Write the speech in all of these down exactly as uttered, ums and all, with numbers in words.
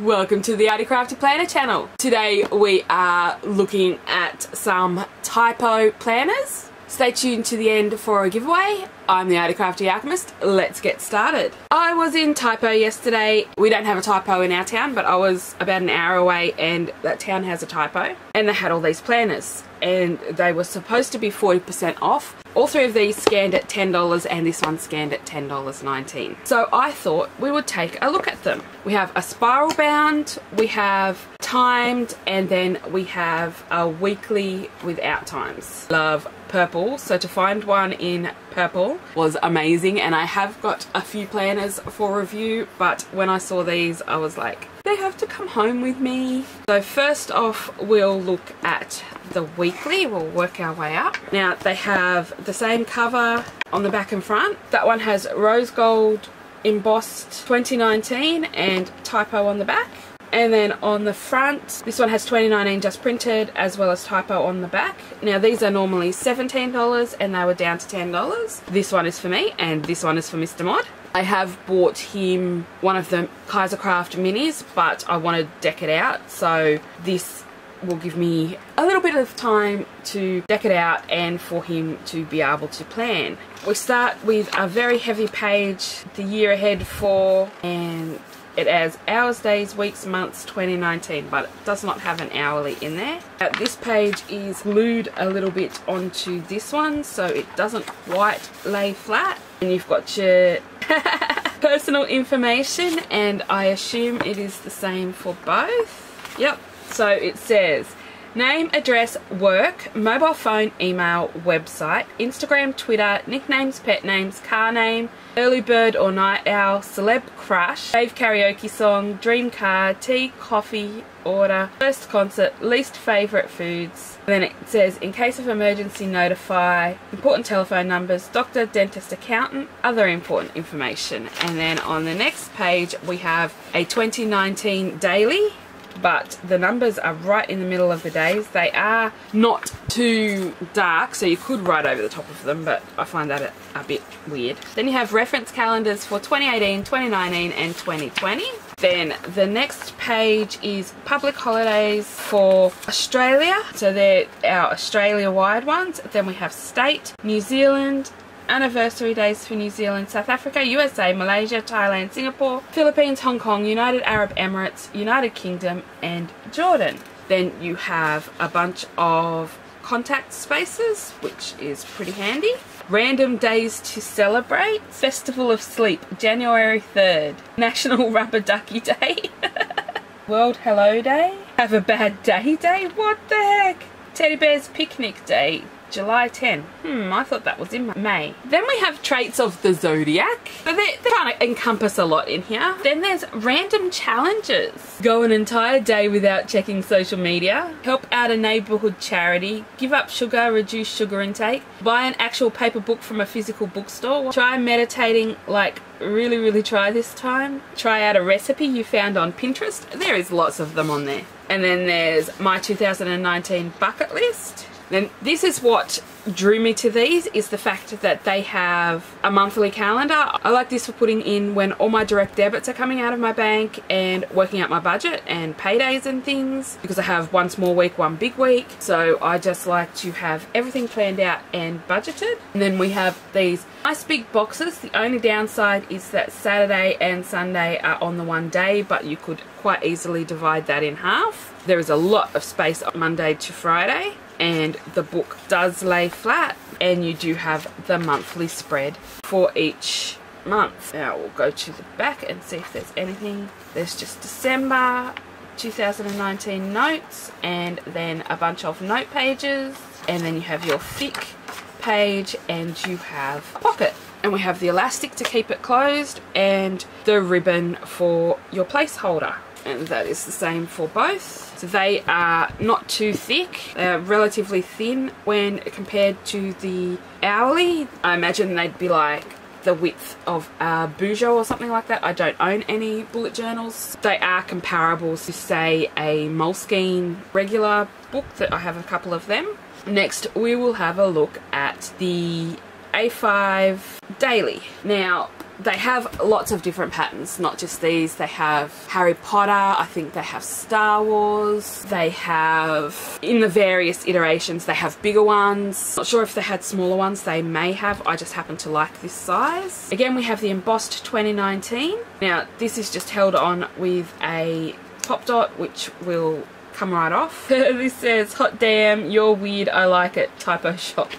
Welcome to the Arty Crafty Planner channel. Today we are looking at some Typo planners. Stay tuned to the end for a giveaway. I'm the Arty Crafty Alchemist. Let's get started. I was in Typo yesterday. We don't have a Typo in our town, but I was about an hour away and that town has a Typo. And they had all these planners and they were supposed to be forty percent off. All three of these scanned at ten dollars and this one scanned at ten dollars and nineteen cents. So I thought we would take a look at them. We have a spiral bound, we have timed, and then we have a weekly without times. Love purple, so to find one in purple was amazing, and I have got a few planners for review, but when I saw these I was like, they have to come home with me. So first off, we'll look at the weekly. We'll work our way up. Now they have the same cover on the back and front. That one has rose gold embossed twenty nineteen and Typo on the back. And then on the front, this one has twenty nineteen just printed as well as Typo on the back. Now these are normally seventeen dollars and they were down to ten dollars. This one is for me and this one is for Mister Mod. I have bought him one of the Kaisercraft minis, but I want to deck it out, so this will give me a little bit of time to deck it out and for him to be able to plan. We start with a very heavy page, the year ahead for, and it has hours, days, weeks, months, twenty nineteen, but it does not have an hourly in there. Now, this page is glued a little bit onto this one, so it doesn't quite lay flat. And you've got your personal information, and I assume it is the same for both. Yep, so it says name, address, work, mobile phone, email, website, Instagram, Twitter, nicknames, pet names, car name, early bird or night owl, celeb crush, fave karaoke song, dream car, tea, coffee, order, first concert, least favourite foods. And then it says in case of emergency notify, important telephone numbers, doctor, dentist, accountant, other important information. And then on the next page we have a twenty nineteen daily, but the numbers are right in the middle of the days. They are not too dark, so you could write over the top of them, but I find that a, a bit weird. Then you have reference calendars for twenty eighteen, twenty nineteen and twenty twenty. Then the next page is public holidays for Australia, so they're our Australia-wide ones. Then we have state, New Zealand, anniversary days for New Zealand, South Africa, U S A, Malaysia, Thailand, Singapore, Philippines, Hong Kong, United Arab Emirates, United Kingdom and Jordan. Then you have a bunch of contact spaces, which is pretty handy. Random days to celebrate. Festival of Sleep, January third. National Rubber Ducky Day. World Hello Day. Have a Bad Day Day. What the heck? Teddy Bears Picnic Day. July tenth. Hmm, I thought that was in May. Then we have traits of the zodiac. So they're, they're trying to encompass a lot in here. Then there's random challenges. Go an entire day without checking social media. Help out a neighbourhood charity. Give up sugar, reduce sugar intake. Buy an actual paper book from a physical bookstore. Try meditating, like really, really try this time. Try out a recipe you found on Pinterest. There is lots of them on there. And then there's my two thousand nineteen bucket list. Then this is what drew me to these, is the fact that they have a monthly calendar. I like this for putting in when all my direct debits are coming out of my bank and working out my budget and paydays and things, because I have one small week, one big week. So I just like to have everything planned out and budgeted. And then we have these nice big boxes. The only downside is that Saturday and Sunday are on the one day, but you could quite easily divide that in half. There is a lot of space on Monday to Friday, and the book does lay flat, and you do have the monthly spread for each month. Now we'll go to the back and see if there's anything. There's just December two thousand nineteen notes, and then a bunch of note pages, and then you have your thick page, and you have a pocket, and we have the elastic to keep it closed and the ribbon for your placeholder. And that is the same for both. So they are not too thick, they're relatively thin when compared to the hourly. I imagine they'd be like the width of a Bougeau or something like that. I don't own any bullet journals. They are comparable to, say, a Moleskine regular book, that I have a couple of them. Next we will have a look at the A five daily. Now They have lots of different patterns, not just these. They have Harry Potter, I think they have Star Wars, they have, in the various iterations, they have bigger ones. Not sure if they had smaller ones, they may have, I just happen to like this size. Again, we have the embossed twenty nineteen. Now, this is just held on with a pop dot, which will come right off. This says, hot damn, you're weird, I like it, Typo shop.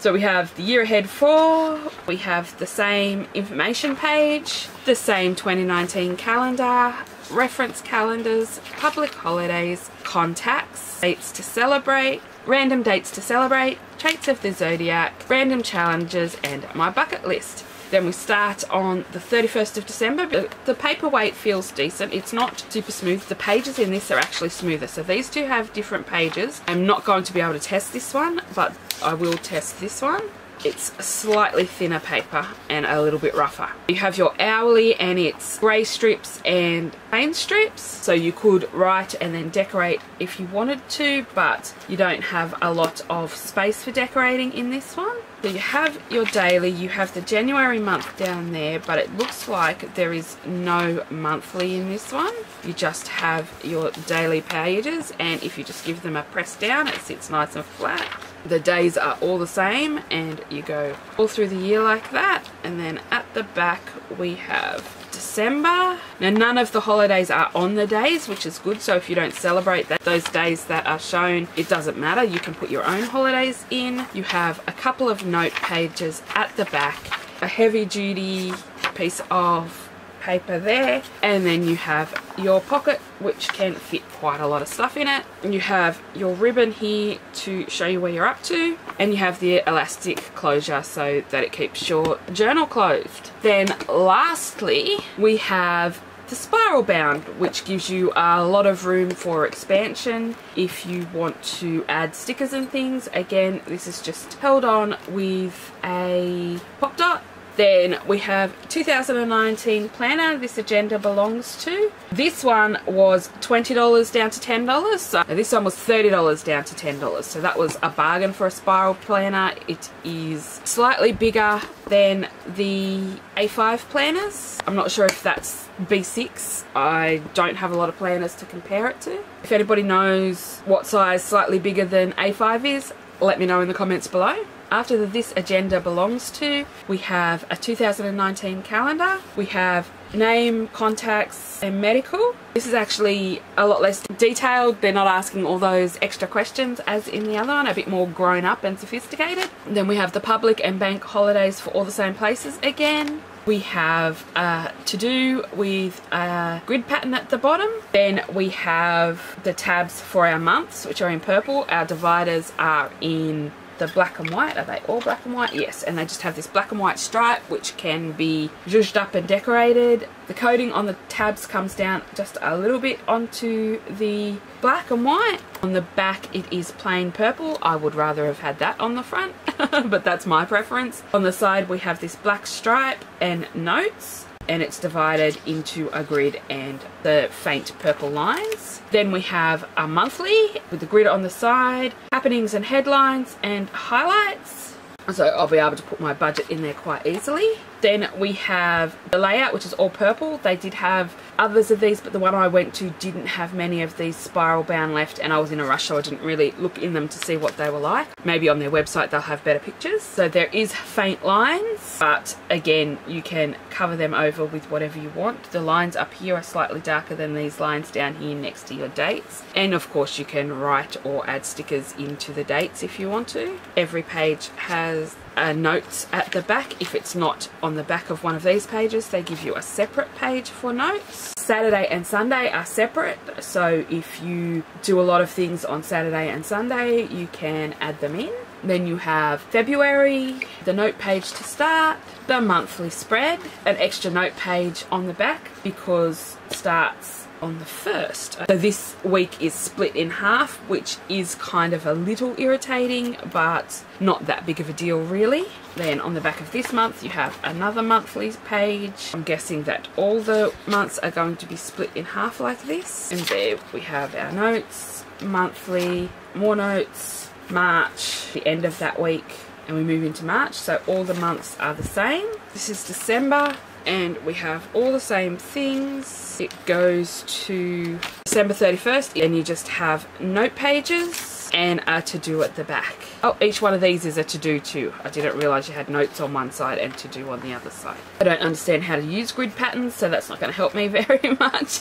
So we have the year ahead for, we have the same information page, the same twenty nineteen calendar, reference calendars, public holidays, contacts, dates to celebrate, random dates to celebrate, traits of the zodiac, random challenges, and my bucket list. Then we start on the thirty-first of December. The, the paperweight feels decent. It's not super smooth. The pages in this are actually smoother. So these two have different pages. I'm not going to be able to test this one, but I will test this one. It's slightly thinner paper and a little bit rougher. You have your hourly and it's grey strips and plain strips. So you could write and then decorate if you wanted to, but you don't have a lot of space for decorating in this one. So you have your daily, you have the January month down there, but it looks like there is no monthly in this one. You just have your daily pages, and if you just give them a press down, it sits nice and flat. The days are all the same, and you go all through the year like that. And then at the back we have December. Now none of the holidays are on the days, which is good, so if you don't celebrate that, those days that are shown, it doesn't matter, you can put your own holidays in. You have a couple of note pages at the back, a heavy duty piece of paper there, and then you have your pocket, which can fit quite a lot of stuff in it. And you have your ribbon here to show you where you're up to, and you have the elastic closure so that it keeps your journal closed. Then lastly we have the spiral bound, which gives you a lot of room for expansion if you want to add stickers and things. Again, this is just held on with a pop dot. Then we have two thousand nineteen planner, this agenda belongs to. This one was twenty dollars down to ten dollars, so this one was thirty dollars down to ten dollars, so that was a bargain for a spiral planner. It is slightly bigger than the A five planners. I'm not sure if that's B six. I don't have a lot of planners to compare it to. If anybody knows what size slightly bigger than A five is, let me know in the comments below. After the, this agenda belongs to, we have a two thousand nineteen calendar, we have name, contacts and medical. This is actually a lot less detailed, they're not asking all those extra questions as in the other one, a bit more grown up and sophisticated. Then we have the public and bank holidays for all the same places again. We have a to-do with a grid pattern at the bottom. Then we have the tabs for our months, which are in purple. Our dividers are in the black and white. Are they all black and white? Yes, and they just have this black and white stripe which can be zhuzhed up and decorated. The coding on the tabs comes down just a little bit onto the black and white. On the back it is plain purple. I would rather have had that on the front, but that's my preference. On the side we have this black stripe and notes, and it's divided into a grid and the faint purple lines. Then we have a monthly with the grid on the side, happenings and headlines and highlights. So I'll be able to put my budget in there quite easily. Then we have the layout, which is all purple. They did have others of these, but the one I went to didn't have many of these spiral bound left, and I was in a rush, so I didn't really look in them to see what they were like. Maybe on their website they'll have better pictures. So there is faint lines, but again, you can cover them over with whatever you want. The lines up here are slightly darker than these lines down here next to your dates. And of course you can write or add stickers into the dates if you want to. Every page has Uh, notes at the back. If it's not on the back of one of these pages, they give you a separate page for notes. Saturday and Sunday are separate, so if you do a lot of things on Saturday and Sunday, you can add them in. Then you have February, the note page to start, the monthly spread, an extra note page on the back because it starts on the first. So this week is split in half, which is kind of a little irritating, but not that big of a deal really. Then on the back of this month you have another monthly page. I'm guessing that all the months are going to be split in half like this. And there we have our notes, monthly, more notes, March, the end of that week, and we move into March, so all the months are the same. This is December. and we have all the same things. It goes to December thirty-first, and you just have note pages and a to-do at the back. Oh, each one of these is a to-do too. I didn't realise you had notes on one side and to-do on the other side. I don't understand how to use grid patterns, so that's not going to help me very much.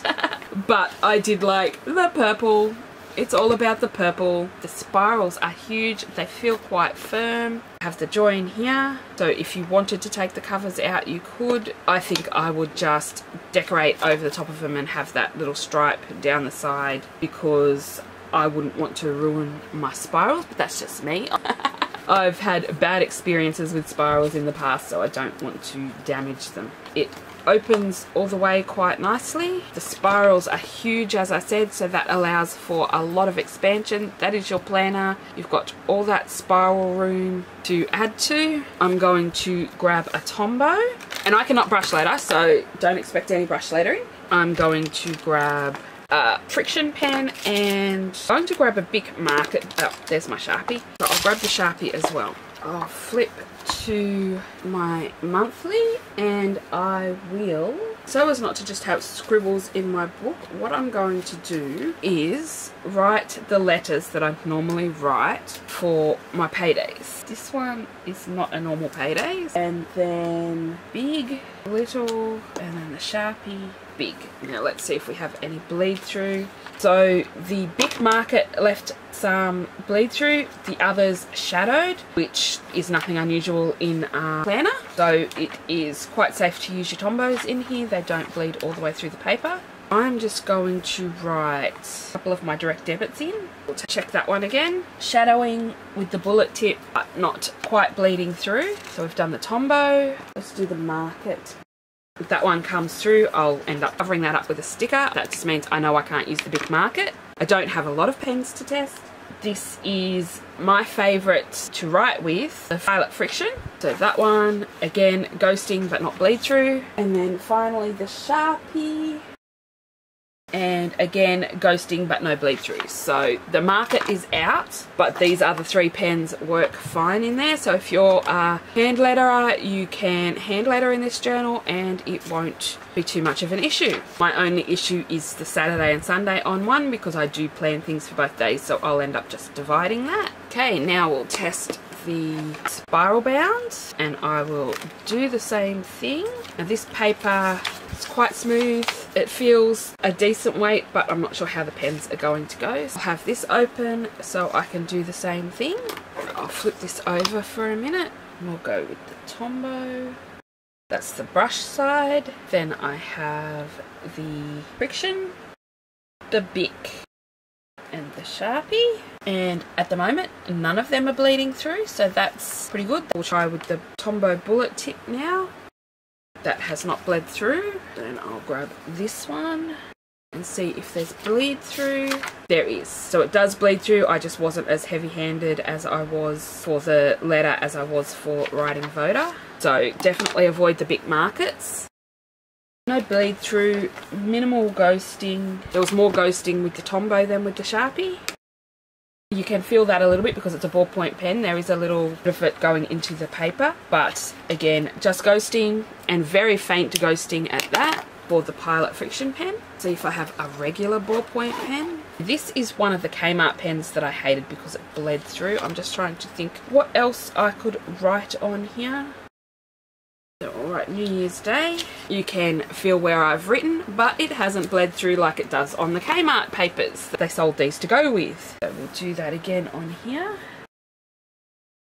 But I did like the purple. It's all about the purple. The spirals are huge. They feel quite firm. I have the join here. So if you wanted to take the covers out, you could. I think I would just decorate over the top of them and have that little stripe down the side, because I wouldn't want to ruin my spirals, but that's just me. I've had bad experiences with spirals in the past, so I don't want to damage them. It opens all the way quite nicely. The spirals are huge, as I said, so that allows for a lot of expansion. That is your planner. You've got all that spiral room to add to. I'm going to grab a Tombow, and I cannot brush later, so don't expect any brush lettering. I'm going to grab a friction pen, and I'm going to grab a big marker. Oh, there's my Sharpie. So I'll grab the Sharpie as well. I'll flip to my monthly, and I will, so as not to just have scribbles in my book, what I'm going to do is write the letters that I normally write for my paydays. This one is not a normal payday, and then big, little, and then the Sharpie, big. Now let's see if we have any bleed through. So the big market left some bleed through, the others shadowed, which is nothing unusual in our planner. So it is quite safe to use your Tombows in here. They don't bleed all the way through the paper. I'm just going to write a couple of my direct debits in. We'll check that one again. Shadowing with the bullet tip, but not quite bleeding through. So we've done the Tombow. Let's do the market. If that one comes through, I'll end up covering that up with a sticker. That just means I know I can't use the big market. I don't have a lot of pens to test. This is my favourite to write with, the violet friction. So that one, again, ghosting but not bleed through. And then finally the Sharpie. And again, ghosting but no bleed through. So the marker is out, but these other three pens work fine in there. So if you're a hand letterer, you can hand letter in this journal and it won't be too much of an issue. My only issue is the Saturday and Sunday on one, because I do plan things for both days, so I'll end up just dividing that. Okay, now we'll test the spiral bound, and I will do the same thing. Now this paper is quite smooth. It feels a decent weight, but I'm not sure how the pens are going to go. So I'll have this open so I can do the same thing. I'll flip this over for a minute, and we'll go with the Tombow. That's the brush side. Then I have the friction, the Bic, and the Sharpie, and at the moment none of them are bleeding through, so that's pretty good. We'll try with the Tombow bullet tip now. That has not bled through. Then I'll grab this one and see if there's bleed through. There is. So it does bleed through. I just wasn't as heavy-handed as I was for the letter as I was for writing voter. So definitely avoid the big markets. No bleed through, minimal ghosting. There was more ghosting with the Tombow than with the Sharpie. You can feel that a little bit because it's a ballpoint pen. There is a little bit of it going into the paper, but again, just ghosting, and very faint ghosting at that for the Pilot friction pen. See if I have a regular ballpoint pen. This is one of the Kmart pens that I hated because it bled through. I'm just trying to think what else I could write on here. So, alright, New Year's Day. You can feel where I've written, but it hasn't bled through like it does on the Kmart papers. They sold these to go with. So we'll do that again on here.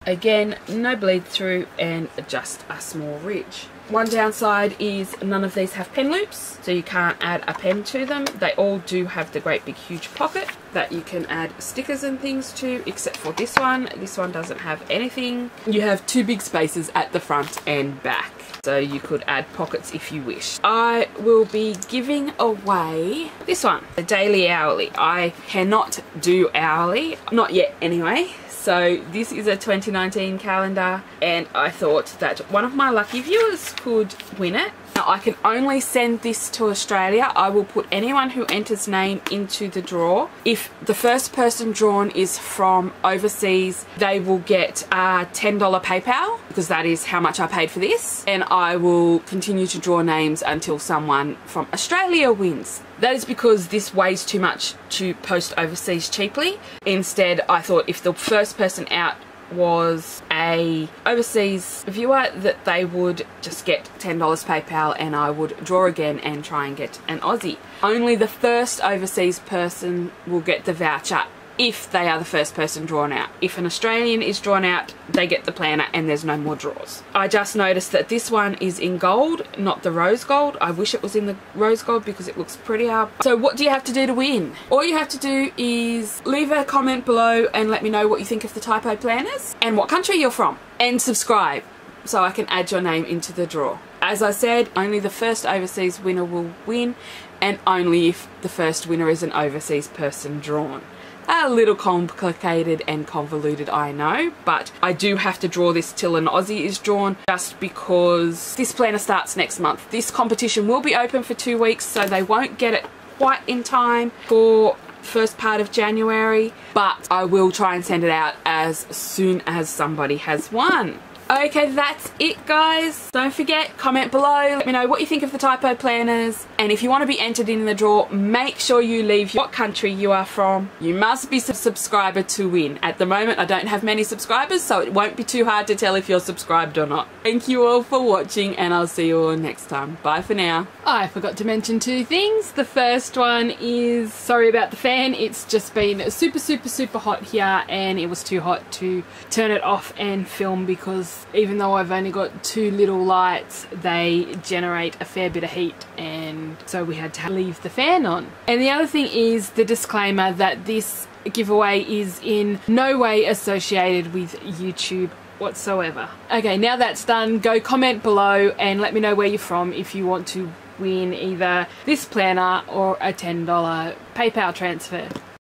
Again, no bleed through and just a small ridge. One downside is none of these have pen loops, so you can't add a pen to them. They all do have the great big huge pocket that you can add stickers and things to, except for this one. This one doesn't have anything. You have two big spaces at the front and back, so you could add pockets if you wish. I will be giving away this one, the daily hourly. I cannot do hourly, not yet anyway. So this is a twenty nineteen calendar, and I thought that one of my lucky viewers could win it. Now I can only send this to Australia. I will put anyone who enters name into the draw. If the first person drawn is from overseas, they will get a ten dollar PayPal, because that is how much I paid for this, and I will continue to draw names until someone from Australia wins. That is because this weighs too much to post overseas cheaply. Instead, I thought if the first person out was a overseas viewer, that they would just get ten dollars PayPal and I would draw again and try and get an Aussie. Only the first overseas person will get the voucher if they are the first person drawn out. If an Australian is drawn out, they get the planner and there's no more draws. I just noticed that this one is in gold, not the rose gold. I wish it was in the rose gold because it looks prettier. So what do you have to do to win? All you have to do is leave a comment below and let me know what you think of the Typo planners and what country you're from, and subscribe so I can add your name into the draw. As I said, only the first overseas winner will win, and only if the first winner is an overseas person drawn. A little complicated and convoluted, I know, but I do have to draw this till an Aussie is drawn, just because this planner starts next month. This competition will be open for two weeks, so they won't get it quite in time for first part of January, but I will try and send it out as soon as somebody has won. Okay, that's it guys. Don't forget, comment below, let me know what you think of the Typo planners, and if you want to be entered in the draw, make sure you leave what country you are from. You must be a subscriber to win. At the moment I don't have many subscribers, so it won't be too hard to tell if you're subscribed or not. Thank you all for watching, and I'll see you all next time. Bye for now. I forgot to mention two things. The first one is, sorry about the fan, it's just been super super super hot here and it was too hot to turn it off and film, because even though I've only got two little lights, they generate a fair bit of heat, and so we had to leave the fan on. And the other thing is the disclaimer that this giveaway is in no way associated with YouTube whatsoever. Okay, now that's done, go comment below and let me know where you're from if you want to win either this planner or a ten dollar PayPal transfer.